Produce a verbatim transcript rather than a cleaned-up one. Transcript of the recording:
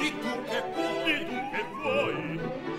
Di tu che vuoi, di tu che vuoi,